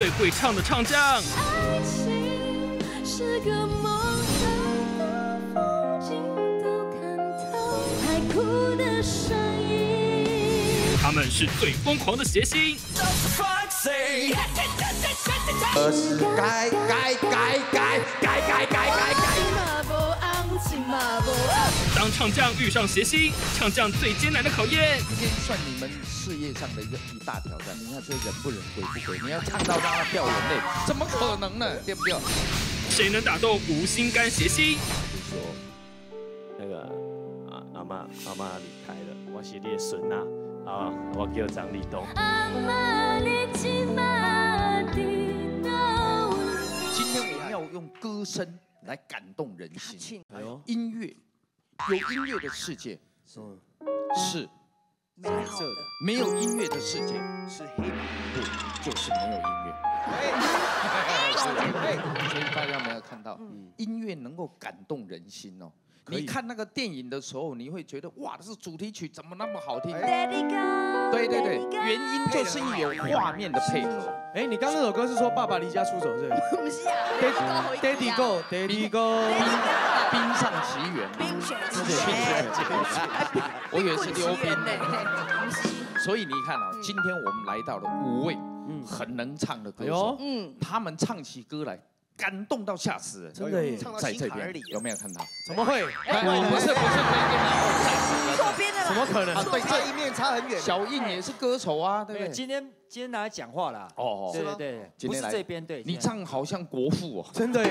最会唱的唱将。爱情是个梦想的风景都看透，海哭的声音。他们是最疯狂的谐星。当唱将遇上谐星，唱将最艰难的考验。今天算你们事业上的一大挑战。你看这人不人鬼不鬼，你要唱到让他掉眼泪，怎么可能呢？对不对？谁能打动无心肝谐星？就说那个阿妈离开了，我是你的孙啊，啊，我叫张立东。阿妈你起码的懂。今天我们要用歌声来感动人心。音乐。 有音乐的世界是彩色的，没有音乐的世界是黑白的，就是没有音乐。所以大家没有看到，音乐能够感动人心哦。你看那个电影的时候，你会觉得哇，这是主题曲怎么那么好听？对对对，原因就是有画面的配合。哎，你刚那首歌是说爸爸离家出走是？不是啊 ，Daddy Go，Daddy Go。 冰上奇缘，冰雪奇缘，我以为是溜冰呢。所以你看啊，今天我们来到了5位很能唱的歌手，他们唱起歌来感动到吓死人，真的，在这边有没有看到？怎么会？不是，错边的啦，怎么可能？对，这一面差很远。小印也是歌手啊，对不对？今天拿来讲话啦。哦，对对对，不是这边对。你唱好像国父哦，真的耶。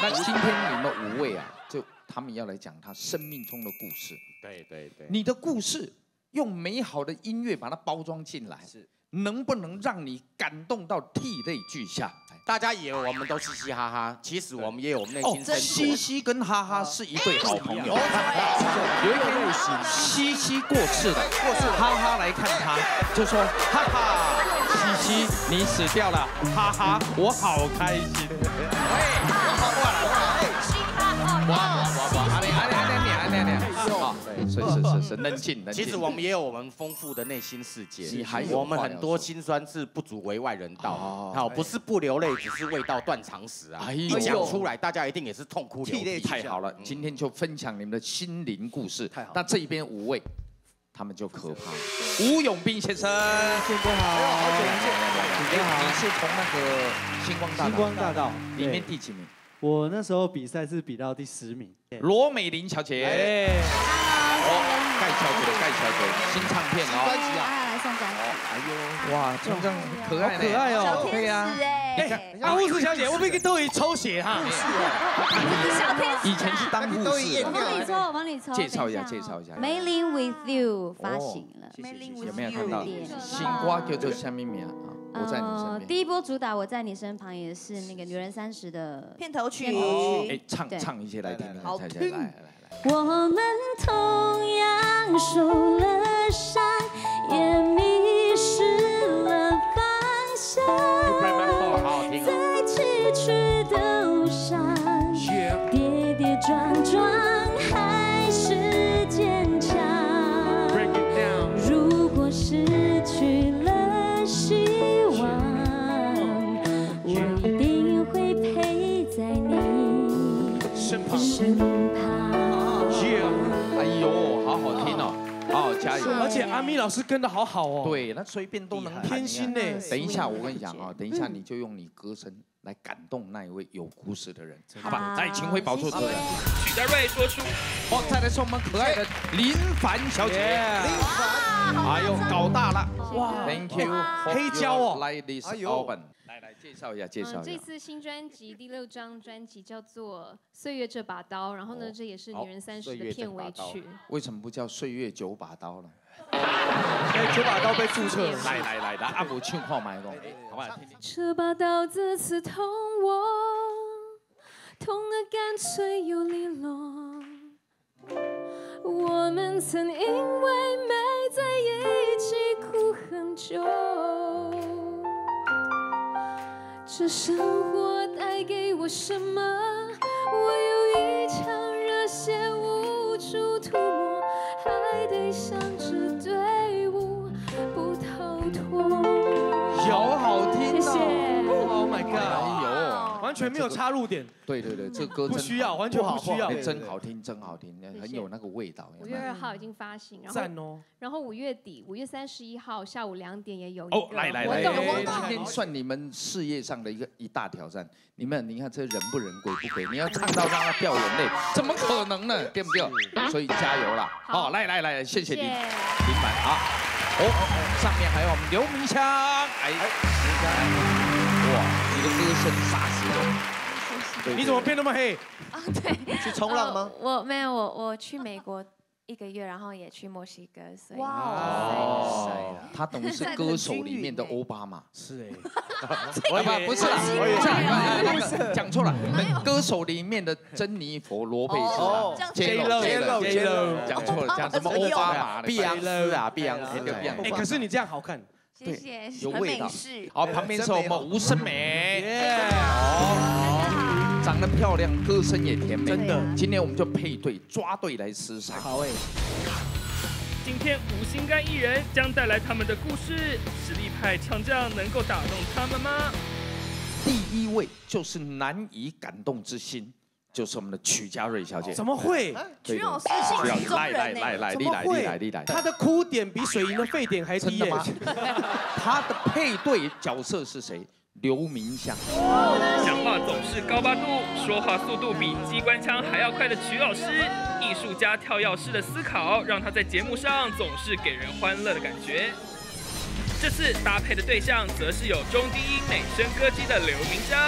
那今天你们5位啊，就他们要来讲他生命中的故事。对对对，你的故事用美好的音乐把它包装进来，是能不能让你感动到涕泪俱下？大家以为我们都嘻嘻哈哈，其实我们也有我们内心深处。嘻嘻跟哈哈是一对好朋友。有一天嘻嘻过世了，哈哈来看他，就说哈哈，嘻嘻你死掉了，哈哈我好开心。 哇，冷静，冷静。其实我们也有我们丰富的内心世界，我们很多辛酸是不足为外人道。好，不是不流泪，只是未到断肠时啊！一讲出来，大家一定也是痛哭流涕。太好了，今天就分享你们的心灵故事。太好，那这边5位，他们就可怕。吴永斌先生，先生好，好久不见，你好，你是从那个星光大道里面第几名？ 我那时候比赛是比到第10名。罗美玲小姐，盖小姐，新唱片哦，专辑啊，来上台。哎呦，哇，这样可爱可爱哦，对呀。哎，护士小姐，我们都已抽血哈。小天使，以前是当护士。我帮你抽。介绍一下。梅林 with you 发行了，有没有看到？新歌叫做什么名啊？ 我在你身边。第一波主打《我在你身旁》也是那个《女人30》的片头曲。哎，唱一些来听听。好听。我们同样受了伤，也迷失了方向，在崎岖的路上，跌跌撞撞，还是坚强。如果失去了希望。 哎呦，好好听哦，好好加油！而且阿咪老师跟得好好哦，对，那随便都能偏心呢。等一下，我跟你讲啊，等一下你就用你歌声来感动那一位有故事的人，好吧？来，请回宝座的人，许家瑞说出。哦，再来是我们可爱的林凡小姐，哎呦，搞大了，哇 ，Thank you， 黑胶哦，哎呦。 来介绍一下。这次新专辑第6张专辑叫做《岁月这把刀》，然后呢，这也是《女人30》的片尾曲。为什么不叫《岁月9把刀》呢？9把刀被注册了。来，阿母唱看麦咯，好不好？这把刀子刺痛我，痛得干脆又利落。我们曾因为没在一起哭很久。 这生活带给我什么？我有一腔热血无处涂抹，还得向着队伍不逃脱。有好听，谢谢。Oh my god！ 有，完全没有插入点。对对对，这歌不需要，完全不需要。真好听，真好听，很有那个味道。5月2号已经发行，然后5月底，5月31号下午2点也有。哦，来，今天算你们事业上的一大挑战。你看这人不人鬼不鬼，你要唱到让他掉眼泪，怎么可能呢？对不对？所以加油啦！好，来，谢谢林凡啊。 哦，上面还有我们刘明强，哇，你的歌声杀死人，你怎么变那么黑？啊，对，去冲浪吗？我没有，我去美国1个月，然后也去墨西哥，所以。哇，他等于是歌手里面的奥巴马。是哎，不是，讲错了，歌手里面的珍妮佛罗佩兹，杰洛，讲错了，讲什么奥巴马？碧昂斯。哎，可是你这样好看，谢谢，有味道。好，旁边是我们吴胜美，好，长得漂亮，歌声也甜美，真的。今天我们就配对抓对来厮杀。好哎。 今天5星干艺人将带来他们的故事，实力派唱将能够打动他们吗？第一位就是难以感动之心，就是我们的曲家瑞小姐。怎么会？曲老师性情中人呢？来，她的哭点比水银的沸点还低耶！她的配对角色是谁？刘明湘。讲话总是高八度，说话速度比机关枪还要快的曲老师。 艺术家跳跃式的思考，让他在节目上总是给人欢乐的感觉。这次搭配的对象则是有中低音美声歌姬的刘明湘、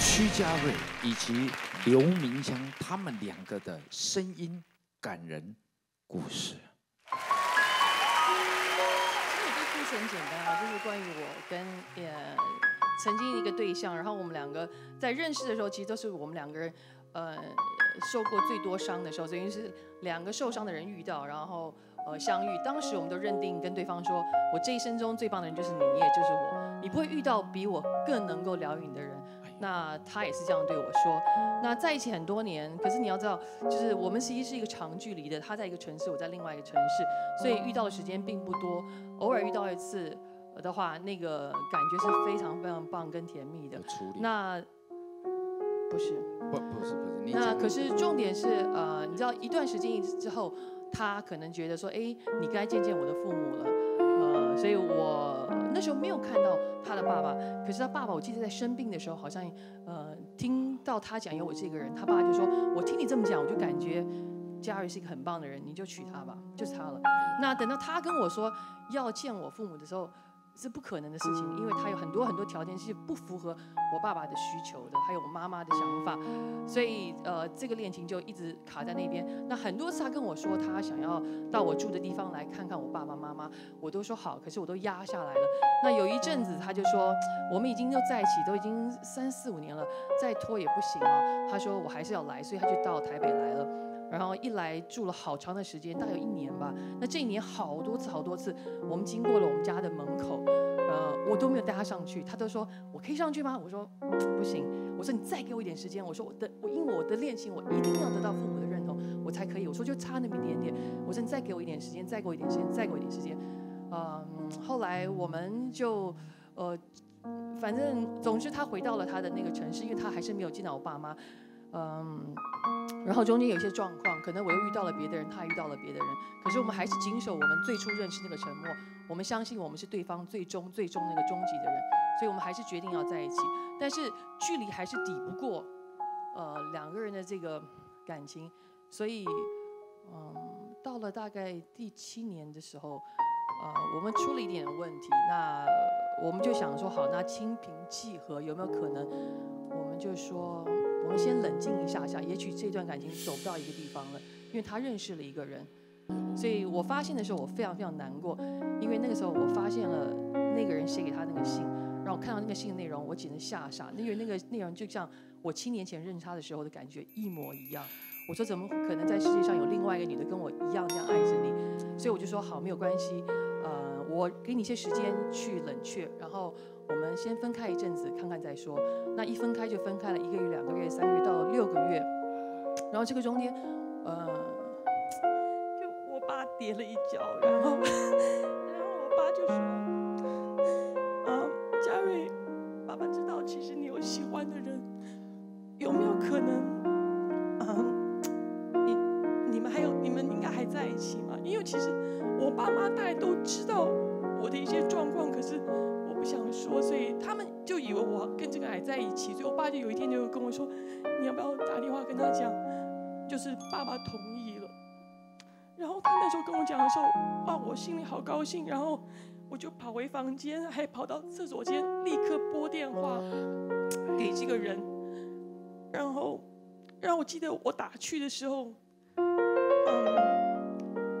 曲家瑞以及刘明湘，他们2个的声音感人故事。这故事很简单啊，就是关于我跟曾经一个对象，然后我们2个在认识的时候，其实都是我们2个人。 受过最多伤的时候，等于是2个受伤的人遇到，然后相遇。当时我们都认定跟对方说，我这一生中最棒的人就是你，你也就是我，你不会遇到比我更能够疗愈你的人。那他也是这样对我说。那在一起很多年，可是你要知道，就是我们其实是一个长距离的，他在一个城市，我在另外一个城市，所以遇到的时间并不多，偶尔遇到一次的话，那个感觉是非常非常棒跟甜蜜的。那。 不是，那可是重点是，你知道一段时间之后，他可能觉得说，哎，你该见见我的父母了，所以我那时候没有看到他的爸爸，可是他爸爸，我记得在生病的时候，好像听到他讲有我这个人，他爸就说，我听你这么讲，我就感觉家瑞是一个很棒的人，你就娶她吧，就是她了。那等到他跟我说要见我父母的时候。 是不可能的事情，因为他有很多条件是不符合我爸爸的需求的，还有我妈妈的想法，所以这个恋情就一直卡在那边。那很多次他跟我说他想要到我住的地方来看看我爸爸妈妈，我都说好，可是我都压下来了。那有一阵子他就说我们已经在一起，都已经3、4、5年了，再拖也不行啊。他说我还是要来，所以他就到台北来了。 然后一来住了好长的时间，大概有1年吧。那这1年好多次，我们经过了我们家的门口，我都没有带他上去。他都说我可以上去吗？我说不行。我说你再给我一点时间。我说因为我的恋情，我一定要得到父母的认同，我才可以。我说就差那么一点点。我说你再给我一点时间，再给我一点时间，再给我一点时间。后来我们就反正总之他回到了他的那个城市，因为他还是没有见到我爸妈。 然后中间有一些状况，可能我又遇到了别的人，他也遇到了别的人，可是我们还是谨守我们最初认识那个承诺，我们相信我们是对方最终那个终极的人，所以我们还是决定要在一起。但是距离还是抵不过，2个人的这个感情，所以，到了大概第7年的时候，我们出了一点问题，那我们就想说，好，那心平气和有没有可能？我们就说。 我们先冷静一下，也许这段感情走不到一个地方了，因为他认识了一个人，所以我发现的时候，我非常难过，因为那个时候我发现了那个人写给他那个信，然后我看到那个信的内容，我简直吓傻，因为那个内容就像我7年前认识他的时候的感觉一模一样。我说怎么可能在世界上有另外一个女的跟我一样这样爱着你？所以我就说好，没有关系，我给你一些时间去冷却，然后。 我们先分开一阵子，看看再说。那一分开就分开了1个月、2个月、3个月到6个月，然后这个中间，就我爸跌了一跤，然后我爸就说，想说，所以他们就以为我跟这个癌在一起。所以我爸就有一天就跟我说，你要不要打电话跟他讲，就是爸爸同意了。然后他那时候跟我讲的时候，哇，我心里好高兴。然后我就跑回房间，还跑到厕所间，立刻拨电话给这个人。然后我记得我打去的时候，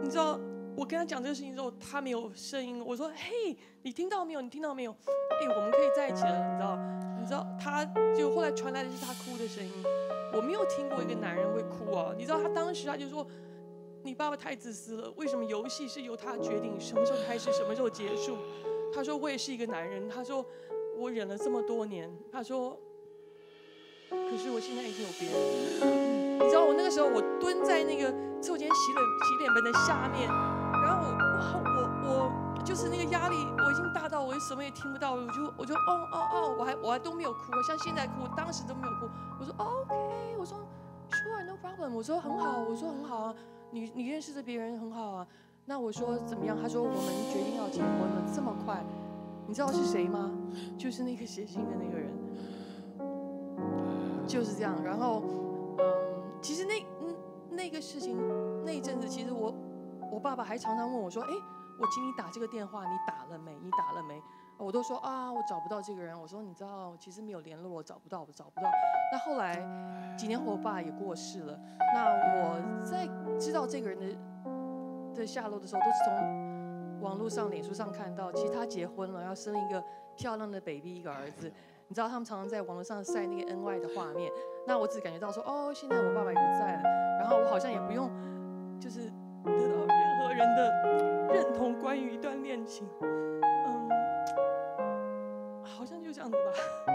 你知道。我跟他讲这个事情之后，他没有声音。我说：“嘿，你听到没有？你听到没有？哎，我们可以在一起了，你知道？你知道？”他就后来传来的是他哭的声音。我没有听过一个男人会哭啊！你知道他当时他就说：“你爸爸太自私了，为什么游戏是由他决定什么时候开始，什么时候结束？”他说：“我也是一个男人。”他说：“我忍了这么多年。”他说：“可是我现在已经有别人。”你知道我那个时候，我蹲在那个厕所间洗脸盆的下面。然后我就是那个压力，我已经大到我什么也听不到，我就哦，我还都没有哭，像现在哭，我当时都没有哭。我说 OK， 我说 Sure no problem， 我说很好，我说很好啊，你认识的别人很好啊。那我说怎么样？他说我们决定要结婚了，这么快，你知道是谁吗？就是那个写信的那个人，就是这样。然后其实那个事情那一阵子，其实我爸爸还常常问我说：“哎，我请你打这个电话，你打了没？你打了没？”我都说：“啊，我找不到这个人。”我说：“你知道，其实没有联络，我找不到。”那后来几年后，我爸也过世了。那我在知道这个人的下落的时候，都是从网络上、脸书上看到，其实他结婚了，要生一个漂亮的 baby， 一个儿子。你知道他们常常在网络上晒那个恩爱的画面。那我只感觉到说：“哦，现在我爸爸也不在了，然后我好像也不用就是得到。”人的认同关于一段恋情，好像就这样子吧。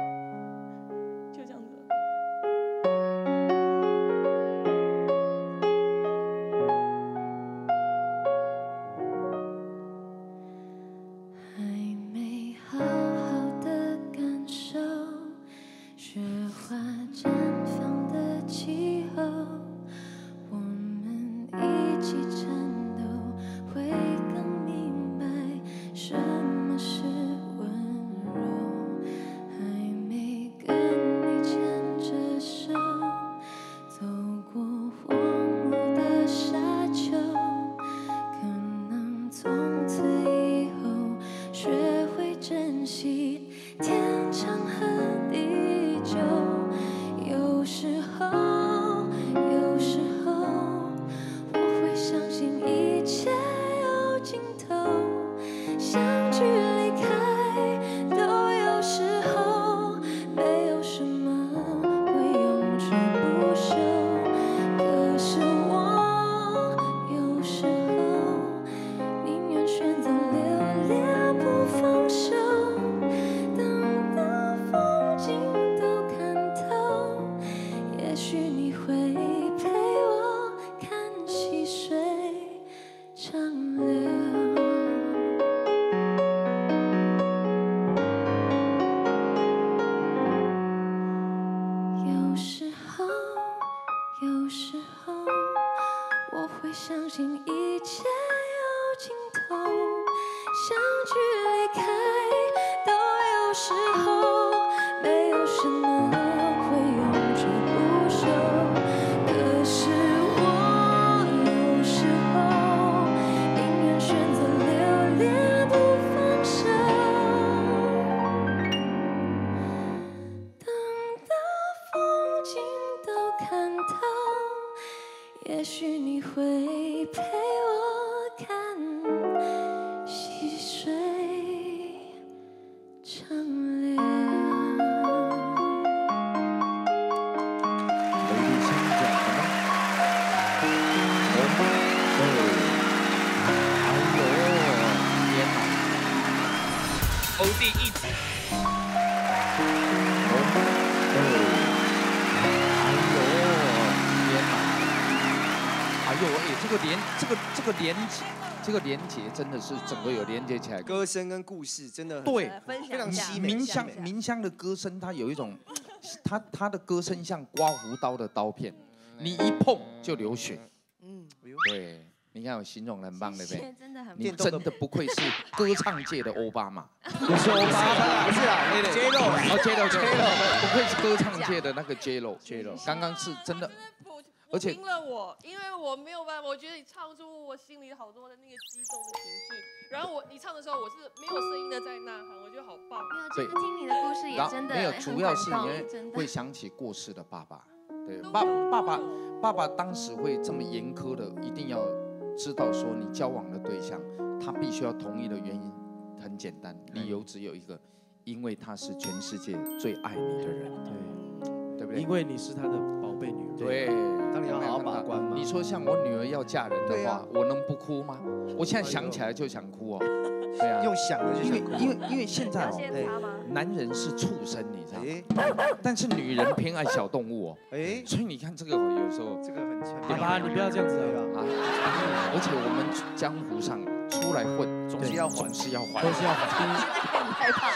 这个连接真的是整个有连接起来，歌声跟故事真的对，非常凄美。明香的歌声，它有一种，它的歌声像刮胡刀的刀片，你一碰就流血。嗯，对，你看我形容很棒，对不对？真的很棒，你真的不愧是歌唱界的欧巴马。不是欧巴马，不是啊 ，J-Lo， 哦 J-Lo， 不愧是歌唱界的那个 J-Lo，J-Lo， 刚刚是真的。 而且赢了我，因为我没有办法，我觉得你唱出我心里好多的那个激动的情绪。然后你唱的时候，我是没有声音的在呐喊，我觉得好棒。没有，就是听你的故事也真的没有，主要是因为会想起过世的爸爸。对，爸爸当时会这么严苛的，一定要知道说你交往的对象，他必须要同意的原因很简单，理由只有一个，因为他是全世界最爱你的人。对，对不对？因为你是他的宝贝女人。对。 当然要好好把关嘛。你说像我女儿要嫁人的话，我能不哭吗？我现在想起来就想哭哦。对啊，用想的就想哭。因为现在哦，男人是畜生，你知道吗？但是女人偏爱小动物哦。哎，所以你看这个有时候这个很强。好啦，你不要这样子了啊！而且我们江湖上出来混，总是要还。 现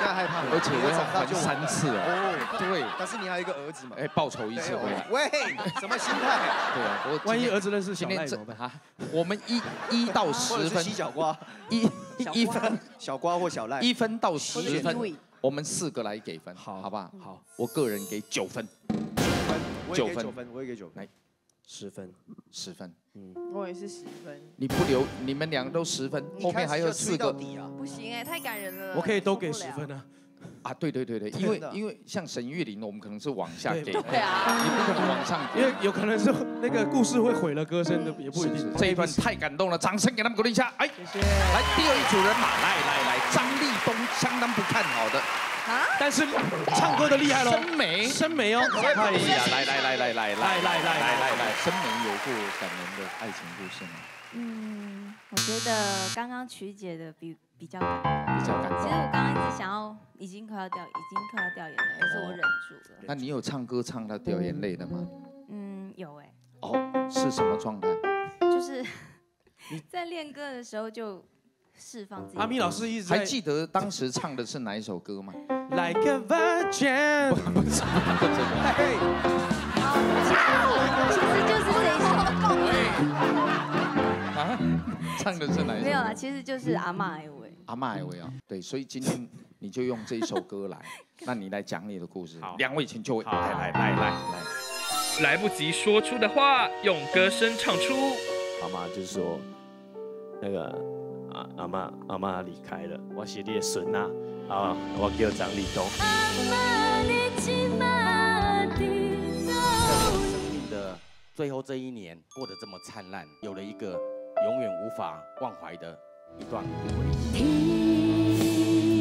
在害怕，而且我要还3次哦。对，但是你还有一个儿子嘛，哎，报仇一次回来。喂，什么心态？对啊，我万一儿子认识小赖怎么办？我们1到10分，小瓜或小赖，1分到10分，我们4个来给分，好吧？好，我个人给9分，9分，我也给9分，来，10分。 嗯，我也是10分。你不留，你们2个都10分，后面还有4个。不行哎，太感人了。我可以都给10分啊！啊，对，因为像沈玉琳，我们可能是往下给，对啊，你不可能往上给，因为有可能是那个故事会毁了歌声的，也不一定。这一段太感动了，掌声给他们鼓励一下！哎，谢谢。来，第2组人马，来，张立东相当不看好的。 但是唱歌的厉害喽，深梅哦，哎呀，来，深梅有过感人的爱情故事吗？嗯，我觉得刚刚曲姐的比较感动。其实我刚刚一直想要，已经快要掉眼泪，但是我忍住了。那你有唱歌唱到掉眼泪的吗？嗯，有哎。哦，是什么状态？就是在练歌的时候就。 释放自己。阿咪老师一直还记得当时唱的是哪一首歌吗 ？Like a virgin。其实就是这一首。啊？唱的是哪一首？没有啦，其实就是阿嬷爱我。阿嬷爱我啊，对，所以今天你就用这一首歌来，那你来讲你的故事。2位请就位。来，来不及说出的话，用歌声唱出。阿嬷就是说，那个。 阿妈离开了，我是你的孙啊，啊，我叫张立东。生命的最后这1年过得这么灿烂，有了一个永远无法忘怀的一段回忆。